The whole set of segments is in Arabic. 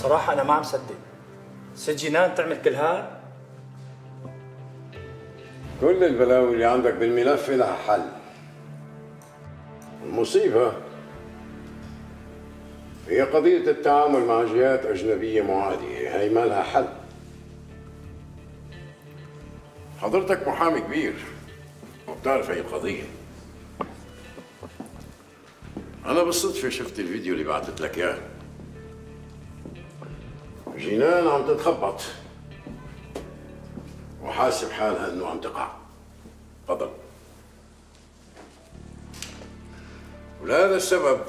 بصراحة أنا ما عم صدق. ست جنان تعمل كل هاد؟ كل البلاوي اللي عندك بالملف لها حل. المصيبة هي قضية التعامل مع جهات أجنبية معادية، هي ما لها حل. حضرتك محامي كبير وبتعرف هي القضية. أنا بالصدفة شفت الفيديو اللي بعثت لك إياه. جنان عم تتخبط وحاسب حالها إنه عم تقع. تفضل. ولهذا السبب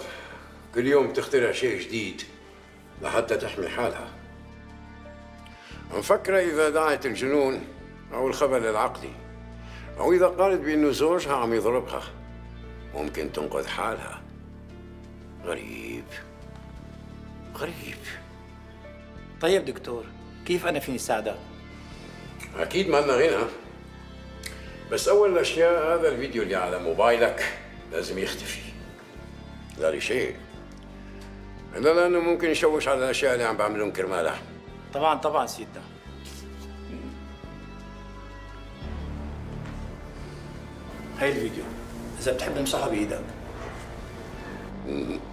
كل يوم تخترع شيء جديد لحتى تحمي حالها. مفكرة إذا دعت الجنون أو الخبل العقلي أو إذا قالت بأنه زوجها عم يضربها ممكن تنقذ حالها. غريب غريب. طيب دكتور، كيف أنا فيني ساعدك؟ أكيد ما لنا غنى، بس أول الأشياء هذا الفيديو اللي على موبايلك لازم يختفي. لا لشيء إلا لأنه ممكن يشوش على الأشياء اللي عم بعملهم كرمالها. طبعاً طبعاً سيدنا. هاي الفيديو إذا بتحب امسحها بإيدك.